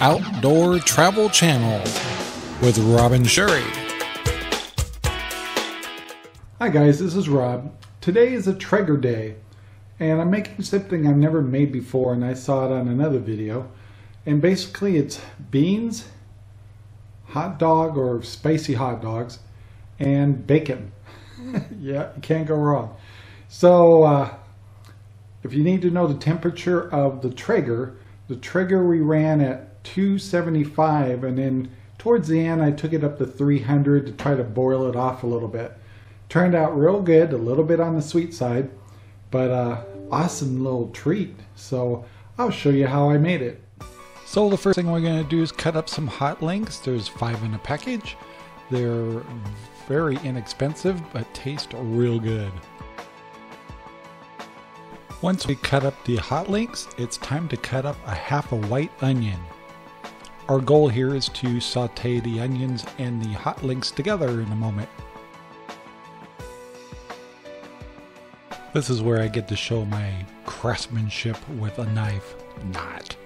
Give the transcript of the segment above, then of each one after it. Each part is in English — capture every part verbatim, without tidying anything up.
Outdoor Travel Channel with Robin Sherry. Hi guys, this is Rob. Today is a Traeger day, and I'm making something I've never made before, and I saw it on another video. And basically it's beans, hot dog or spicy hot dogs, and bacon. Yeah, you can't go wrong. So uh, if you need to know the temperature of the Traeger, the Traeger we ran at two seventy-five, and then towards the end I took it up to three hundred to try to boil it off a little bit. Turned out real good, a little bit on the sweet side, but uh, awesome little treat. So I'll show you how I made it. So the first thing we're going to do is cut up some hot links. There's five in a package. They're very inexpensive but taste real good. Once we cut up the hot links, it's time to cut up a half a white onion. Our goal here is to saute the onions and the hot links together in a moment. This is where I get to show my craftsmanship with a knife. Not.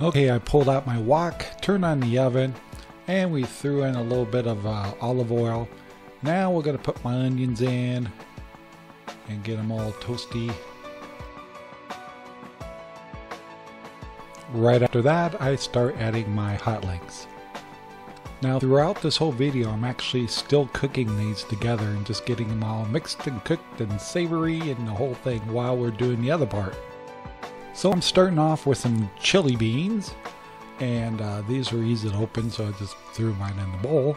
Okay, I pulled out my wok, turned on the oven, and we threw in a little bit of uh, olive oil. Now we're going to put my onions in and get them all toasty. Right after that, I start adding my hot links. Now throughout this whole video, I'm actually still cooking these together and just getting them all mixed and cooked and savory and the whole thing while we're doing the other part. So I'm starting off with some chili beans, and uh, these are easy to open, so I just threw mine in the bowl.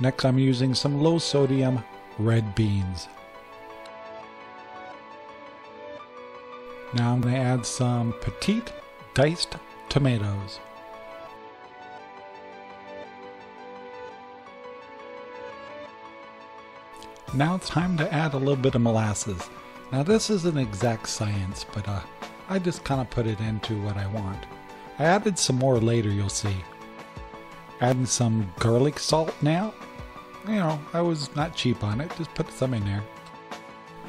Next I'm using some low sodium red beans. Now I'm going to add some petite diced tomatoes. Now it's time to add a little bit of molasses. Now this is an exact science, but uh, I just kind of put it into what I want. I added some more later, you'll see. Adding some garlic salt now. You know, I was not cheap on it, just put some in there.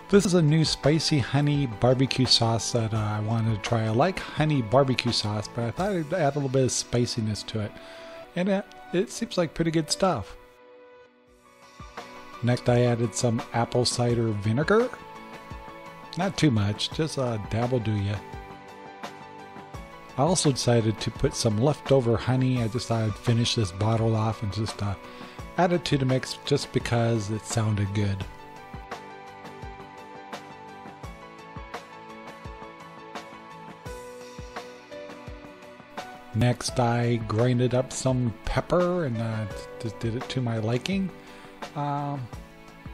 This is a new spicy honey barbecue sauce that uh, I wanted to try. I like honey barbecue sauce, but I thought I'd add a little bit of spiciness to it. And it, it seems like pretty good stuff. Next I added some apple cider vinegar. Not too much, just a dabble do ya. I also decided to put some leftover honey. I just thought I'd finish this bottle off and just uh, add it to the mix just because it sounded good. Next I grinded up some pepper and uh, just did it to my liking. Um,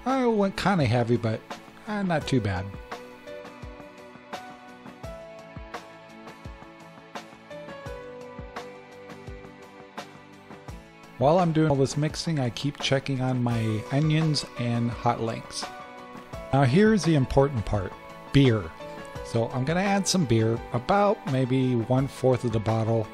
I went kind of heavy, but uh, not too bad. While I'm doing all this mixing, I keep checking on my onions and hot links. Now here's the important part, beer. So I'm going to add some beer, about maybe one fourth of the bottle,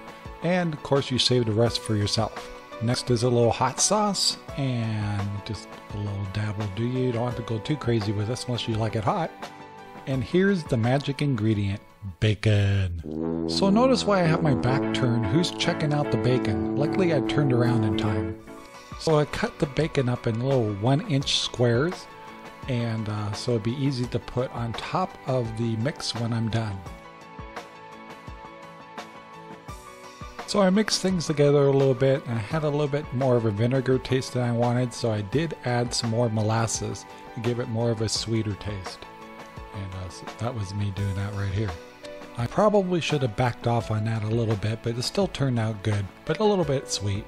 and of course you save the rest for yourself. Next is a little hot sauce, and just a little dab will do you. You don't have to go too crazy with this unless you like it hot. And here's the magic ingredient. Bacon. So notice why I have my back turned. Who's checking out the bacon? Luckily I turned around in time. So I cut the bacon up in little one inch squares, and uh, so it'd be easy to put on top of the mix when I'm done. So I mixed things together a little bit, and I had a little bit more of a vinegar taste than I wanted, so I did add some more molasses to give it more of a sweeter taste. And uh, so that was me doing that right here. I probably should have backed off on that a little bit, but it still turned out good, but a little bit sweet.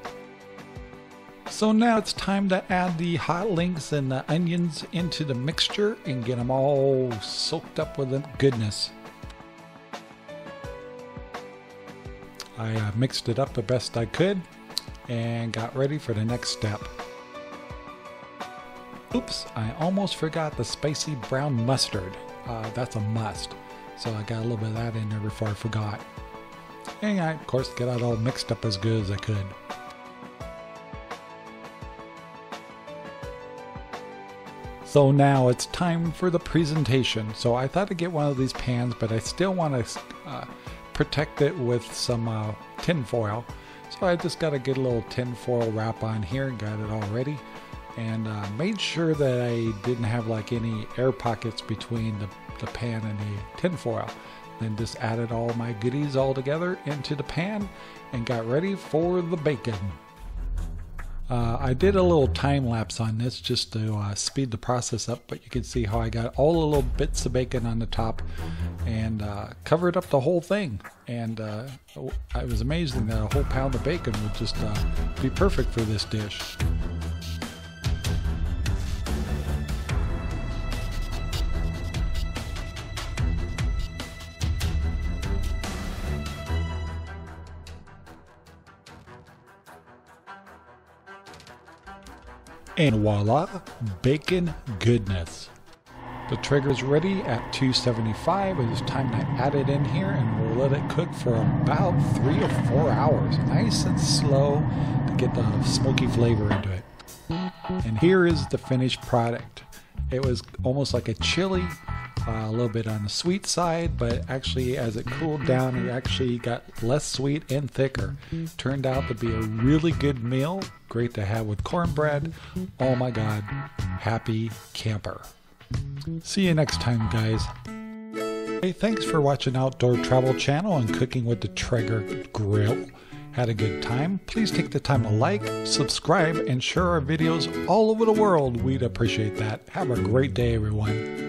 So now it's time to add the hot links and the onions into the mixture and get them all soaked up with the goodness. I uh, mixed it up the best I could and got ready for the next step. Oops, I almost forgot the spicy brown mustard. Uh, that's a must. So I got a little bit of that in there before I forgot. And I, of course, got it all mixed up as good as I could. So now it's time for the presentation. So I thought I'd get one of these pans, but I still want to uh, protect it with some uh, tin foil. So I just got a good little tin foil wrap on here, got it all ready, and uh, made sure that I didn't have like any air pockets between the, the pan and the tin foil. Then just added all my goodies all together into the pan and got ready for the bacon. Uh, I did a little time lapse on this just to uh, speed the process up, but you can see how I got all the little bits of bacon on the top and uh, covered up the whole thing. And uh, it was amazing that a whole pound of bacon would just uh, be perfect for this dish. And voila, bacon goodness. The Traeger's ready at two seventy-five. It is time to add it in here, and we'll let it cook for about three or four hours, nice and slow, to get the smoky flavor into it. And here is the finished product. It was almost like a chili, uh, a little bit on the sweet side, but actually as it cooled down, it actually got less sweet and thicker. Turned out to be a really good meal. Great to have with cornbread. Oh my God, happy camper. See you next time, guys. Hey, thanks for watching Outdoor Travel Channel and Cooking with the Traeger Grill. Had a good time? Please take the time to like, subscribe, and share our videos all over the world. We'd appreciate that. Have a great day, everyone.